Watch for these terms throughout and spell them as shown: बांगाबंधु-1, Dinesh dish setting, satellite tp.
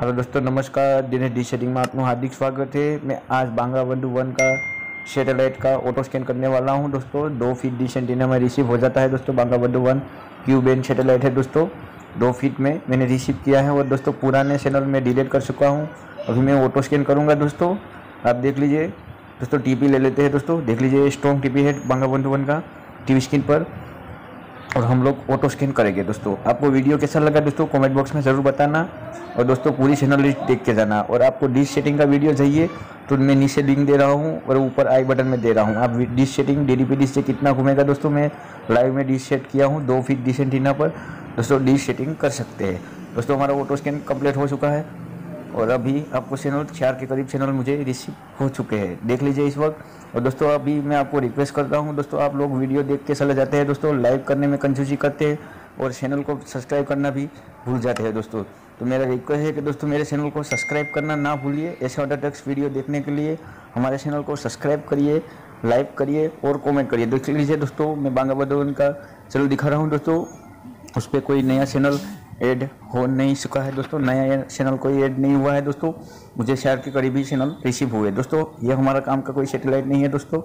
Hello दोस्तों नमस्कार, Dinesh dish setting में आपका हार्दिक स्वागत है। मैं आज बांगाबंधु-1 का सैटेलाइट का ऑटो स्कैन करने वाला हूं दोस्तों। 2 फीट डिश एंटीना में रिसीव हो जाता है दोस्तों। बांगाबंधु-1 क्यूब एंड सैटेलाइट है दोस्तों, 2 फीट में मैंने रिसीव किया है। और दोस्तों पुराने चैनल में डिलीट कर चुका हूँ, अभी मैं ऑटो स्कैन करूँगा दोस्तों। आप देख लीजिए दोस्तों, टीपी ले लेते हैं दोस्तों। देख लीजिए स्ट्रॉन्ग टीपी है बांगाबंधु-1 का टीवी स्क्रीन पर, और हम लोग ऑटो स्कैन करेंगे दोस्तों। आपको वीडियो कैसा लगा दोस्तों कमेंट बॉक्स में ज़रूर बताना, और दोस्तों पूरी चैनल लिस्ट देख के जाना। और आपको डिश सेटिंग का वीडियो चाहिए तो मैं नीचे लिंक दे रहा हूँ और ऊपर आई बटन में दे रहा हूँ। आप डिश सेटिंग DDP डिश से कितना घूमेगा दोस्तों, मैं लाइव में डिश सेट किया हूँ 2 फीट डिश एंटीना पर दोस्तों, डिश सेटिंग कर सकते हैं दोस्तों। हमारा ऑटो स्कैन कम्प्लीट हो चुका है और अभी आपको चैनल 4 के करीब चैनल मुझे रिसीव हो चुके हैं, देख लीजिए इस वक्त। और दोस्तों अभी मैं आपको रिक्वेस्ट करता हूं दोस्तों, आप लोग वीडियो देख के चले जाते हैं दोस्तों, लाइक करने में कंजूसी करते हैं और चैनल को सब्सक्राइब करना भी भूल जाते हैं दोस्तों। तो मेरा रिक्वेस्ट है कि दोस्तों मेरे चैनल को सब्सक्राइब करना ना भूलिए। ऐसे ऑटो टेक्स्ट वीडियो देखने के लिए हमारे चैनल को सब्सक्राइब करिए, लाइक करिए और कॉमेंट करिए। देख लीजिए दोस्तों, मैं बांगाबंधु-1 का चैनल दिखा रहा हूँ दोस्तों, उस पर कोई नया चैनल ऐड हो नहीं चुका है दोस्तों, नया चैनल कोई ऐड नहीं हुआ है दोस्तों। मुझे 4 के करीबी चैनल रिसीव हुए दोस्तों। ये हमारा काम का कोई सैटेलाइट नहीं है दोस्तों,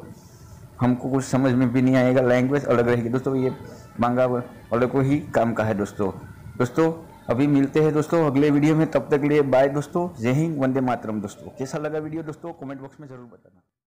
हमको कुछ समझ में भी नहीं आएगा, लैंग्वेज अलग रहेगी दोस्तों। ये मांगा अलग को ही काम का है दोस्तों। दोस्तों अभी मिलते हैं दोस्तों अगले वीडियो में, तब तक के लिए बाय दोस्तों। जय हिंद, वंदे मातरम दोस्तों। कैसा लगा वीडियो दोस्तों कमेंट बॉक्स में ज़रूर बताना।